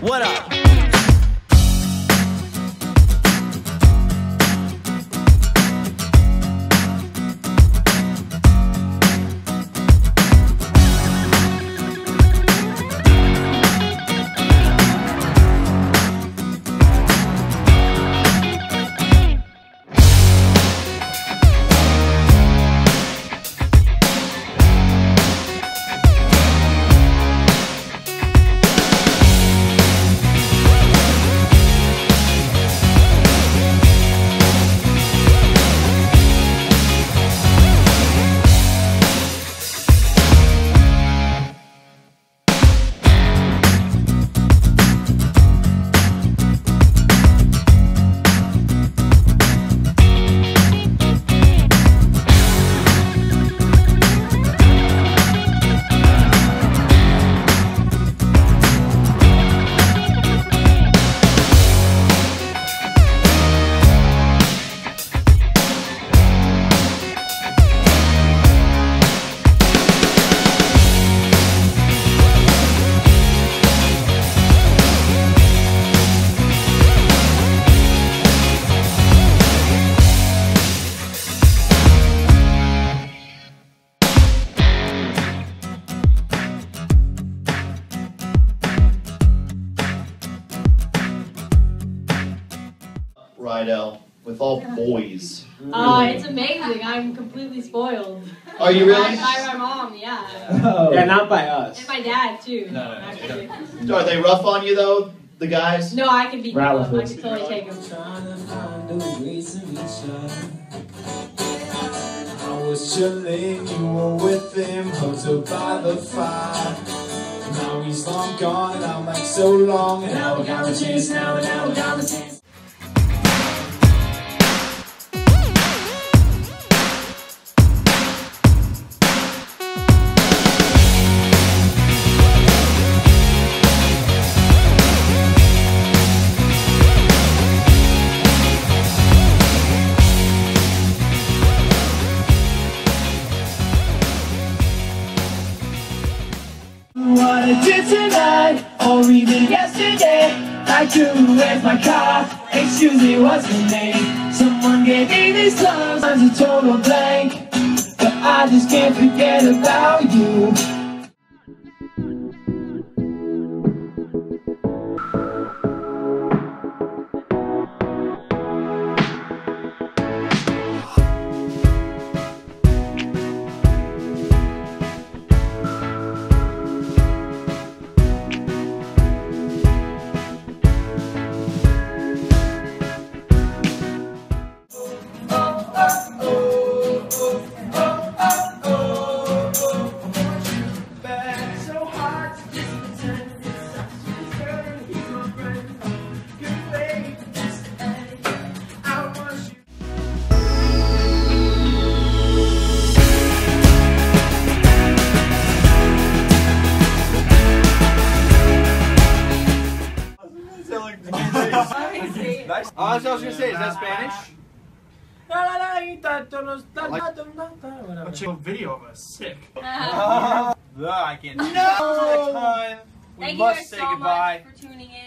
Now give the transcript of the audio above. What up? Rydell, with all boys. Oh, it's amazing. I'm completely spoiled. Are you really? By my mom, yeah. Oh. Yeah, not by us. And my dad, too. No. Are they rough on you, though, the guys? No, I can beat them up. I can totally take them. I was chilling, you were with him, hugged up by the fire. Now he's long gone, and I'm like so long, and now we got the chase, now we got the chase. Or even yesterday, I couldn't raise my car. Excuse me, what's my name? Someone gave me these clubs, I'm a total blank, but I just can't forget about you. That's what I was going to say. Is that Spanish? I'll check a video of us. Sick. I can't. No! Next time, we must say goodbye. Thank you guys so much for tuning in.